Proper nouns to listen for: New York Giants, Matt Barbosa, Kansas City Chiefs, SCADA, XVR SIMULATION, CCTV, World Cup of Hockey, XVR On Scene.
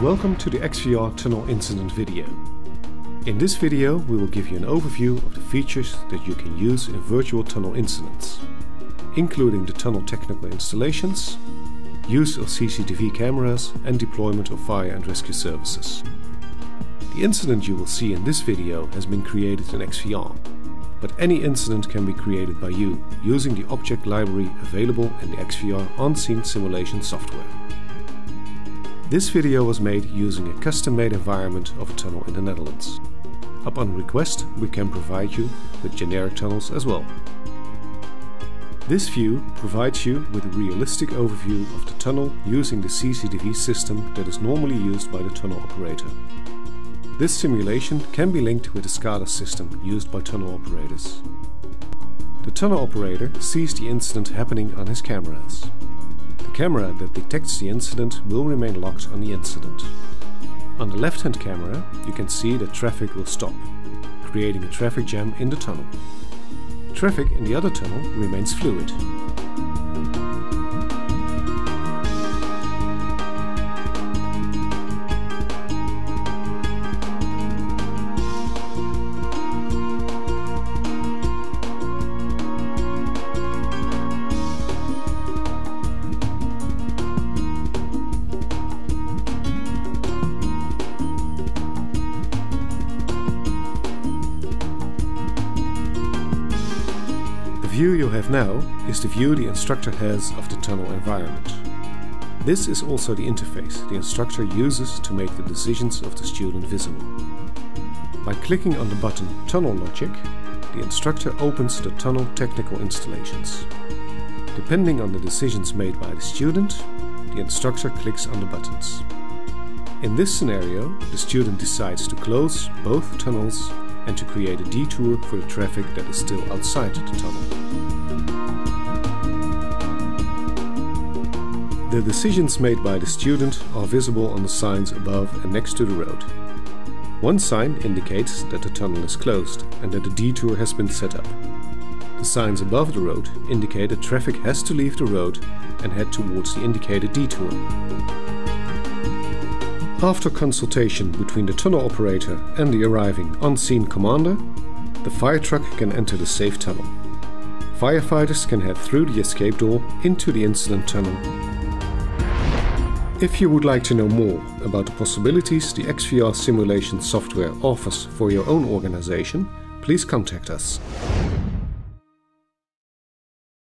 Welcome to the XVR tunnel incident video. In this video we will give you an overview of the features that you can use in virtual tunnel incidents, including the tunnel technical installations, use of CCTV cameras and deployment of fire and rescue services. The incident you will see in this video has been created in XVR, but any incident can be created by you using the object library available in the XVR on-scene simulation software. This video was made using a custom-made environment of a tunnel in the Netherlands. Upon request, we can provide you with generic tunnels as well. This view provides you with a realistic overview of the tunnel using the CCTV system that is normally used by the tunnel operator. This simulation can be linked with the SCADA system used by tunnel operators. The tunnel operator sees the incident happening on his cameras. The camera that detects the incident will remain locked on the incident. On the left-hand camera, you can see that traffic will stop, creating a traffic jam in the tunnel. Traffic in the other tunnel remains fluid. The view you have now is the view the instructor has of the tunnel environment. This is also the interface the instructor uses to make the decisions of the student visible. By clicking on the button Tunnel Logic, the instructor opens the tunnel technical installations. Depending on the decisions made by the student, the instructor clicks on the buttons. In this scenario, the student decides to close both tunnels and to create a detour for the traffic that is still outside the tunnel. The decisions made by the student are visible on the signs above and next to the road. One sign indicates that the tunnel is closed and that a detour has been set up. The signs above the road indicate that traffic has to leave the road and head towards the indicated detour. After consultation between the tunnel operator and the arriving on-scene commander, the fire truck can enter the safe tunnel. Firefighters can head through the escape door into the incident tunnel. If you would like to know more about the possibilities the XVR simulation software offers for your own organization, please contact us.